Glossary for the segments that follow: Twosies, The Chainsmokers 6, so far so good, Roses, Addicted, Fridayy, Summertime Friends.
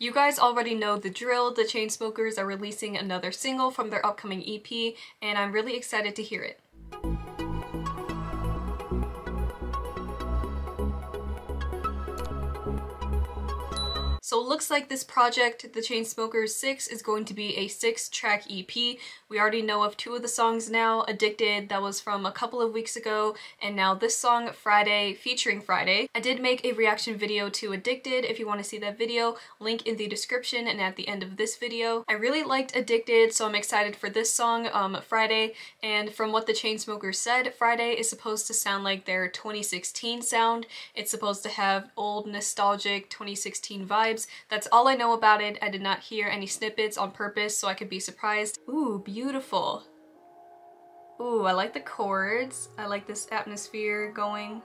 You guys already know the drill. The Chainsmokers are releasing another single from their upcoming EP, and I'm really excited to hear it. So it looks like this project, The Chainsmokers 6, is going to be a 6-track EP. We already know of 2 of the songs now, Addicted, that was from a couple of weeks ago, and now this song, Friday, featuring Friday. I did make a reaction video to Addicted. If you want to see that video, link in the description and at the end of this video. I really liked Addicted, so I'm excited for this song, Friday, and from what The Chainsmokers said, Friday is supposed to sound like their 2016 sound. It's supposed to have old, nostalgic 2016 vibes. That's all I know about it. I did not hear any snippets on purpose so I could be surprised. Ooh, beautiful. Ooh, I like the chords. I like this atmosphere going.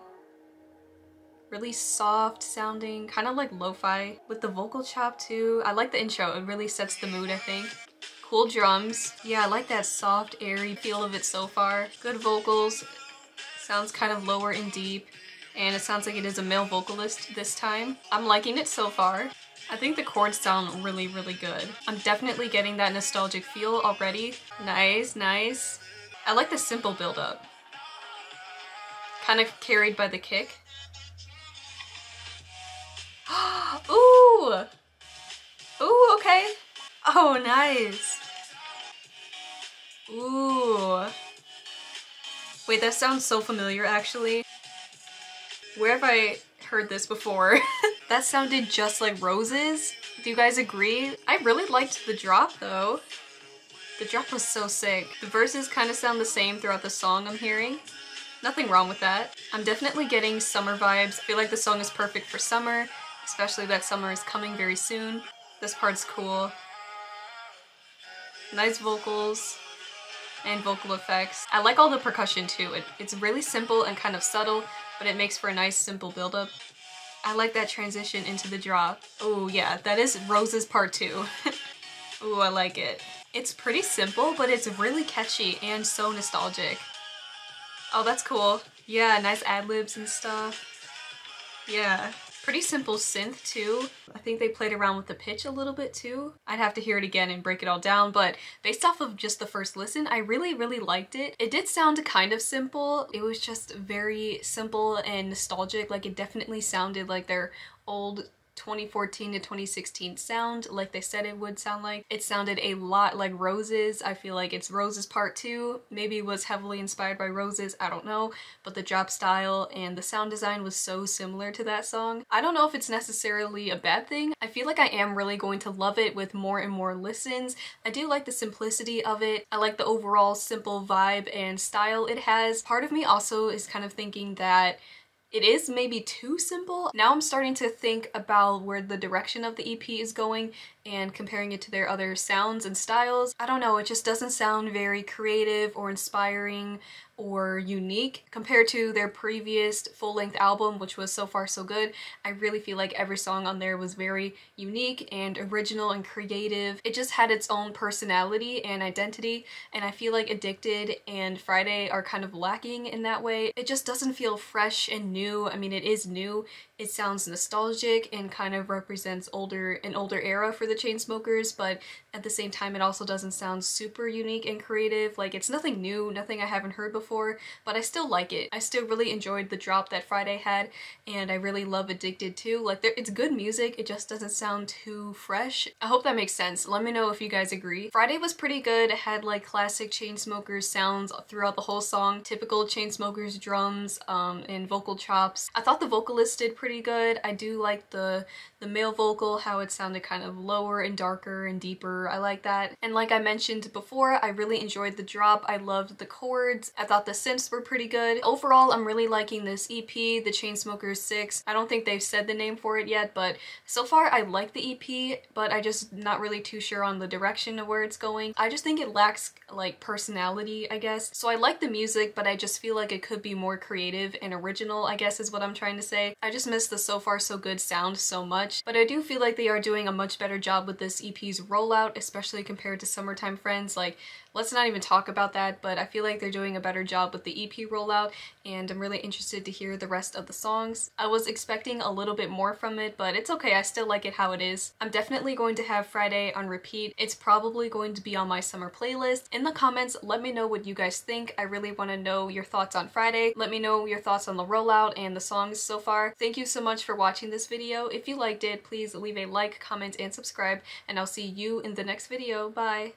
Really soft sounding, kind of like lo-fi. With the vocal chop too. I like the intro. It really sets the mood, I think. Cool drums. Yeah, I like that soft, airy feel of it so far. Good vocals. Sounds kind of lower and deep. And it sounds like it is a male vocalist this time. I'm liking it so far. I think the chords sound really, really good. I'm definitely getting that nostalgic feel already. Nice, nice. I like the simple build-up. Kind of carried by the kick. Ooh! Ooh, okay. Oh, nice. Ooh. Wait, that sounds so familiar, actually. Where have I heard this before? That sounded just like Roses. Do you guys agree? I really liked the drop though. The drop was so sick. The verses kind of sound the same throughout the song, I'm hearing. Nothing wrong with that. I'm definitely getting summer vibes. I feel like the song is perfect for summer, especially that summer is coming very soon. This part's cool. Nice vocals and vocal effects. I like all the percussion too. It's really simple and kind of subtle, but it makes for a nice simple build-up. I like that transition into the drop. Oh yeah, that is Roses Part 2. Ooh, I like it. It's pretty simple, but it's really catchy and so nostalgic. Oh, that's cool. Yeah, nice ad-libs and stuff. Yeah. Pretty simple synth too. I think they played around with the pitch a little bit too. I'd have to hear it again and break it all down, but based off of just the first listen, I really, really liked it. It did sound kind of simple. It was just very simple and nostalgic. Like, it definitely sounded like their old 2014 to 2016 sound, like they said it would sound like. It sounded a lot like Roses. I feel like it's Roses Part 2. Maybe it was heavily inspired by Roses, I don't know, but the drop style and the sound design was so similar to that song. I don't know if it's necessarily a bad thing. I feel like I am really going to love it with more and more listens. I do like the simplicity of it. I like the overall simple vibe and style it has. Part of me also is kind of thinking that it is maybe too simple. Now I'm starting to think about where the direction of the EP is going and comparing it to their other sounds and styles. I don't know, it just doesn't sound very creative or inspiring or unique compared to their previous full-length album, which was So Far So Good. I really feel like every song on there was very unique and original and creative. It just had its own personality and identity, and I feel like Addicted and Friday are kind of lacking in that way. It just doesn't feel fresh and new. I mean, it is new. It sounds nostalgic and kind of represents an older era for the Chainsmokers, but at the same time it also doesn't sound super unique and creative. Like, it's nothing new, nothing I haven't heard before, but I still like it. I still really enjoyed the drop that Friday had, and I really love Addicted too. Like, it's good music, it just doesn't sound too fresh. I hope that makes sense. Let me know if you guys agree. Friday was pretty good. It had like classic Chainsmokers sounds throughout the whole song, typical Chainsmokers drums and vocal chops. I thought the vocalist did pretty good. I do like the male vocal, how it sounded kind of lower and darker and deeper. I like that. And like I mentioned before, I really enjoyed the drop. I loved the chords. I thought the synths were pretty good. Overall, I'm really liking this EP, The Chainsmokers 6. I don't think they've said the name for it yet, but so far I like the EP, but I just not really too sure on the direction of where it's going. I just think it lacks like personality, I guess. So I like the music, but I just feel like it could be more creative and original, I guess is what I'm trying to say. I just miss the So Far So Good sound so much, but I do feel like they are doing a much better job with this EP's rollout, especially compared to Summertime Friends. Like Let's not even talk about that, but I feel like they're doing a better job with the EP rollout, and I'm really interested to hear the rest of the songs. I was expecting a little bit more from it, but it's okay, I still like it how it is. I'm definitely going to have Friday on repeat. It's probably going to be on my summer playlist. In the comments, let me know what you guys think. I really want to know your thoughts on Friday. Let me know your thoughts on the rollout and the songs so far. Thank you so much for watching this video. If you liked it, please leave a like, comment, and subscribe, and I'll see you in the next video. Bye!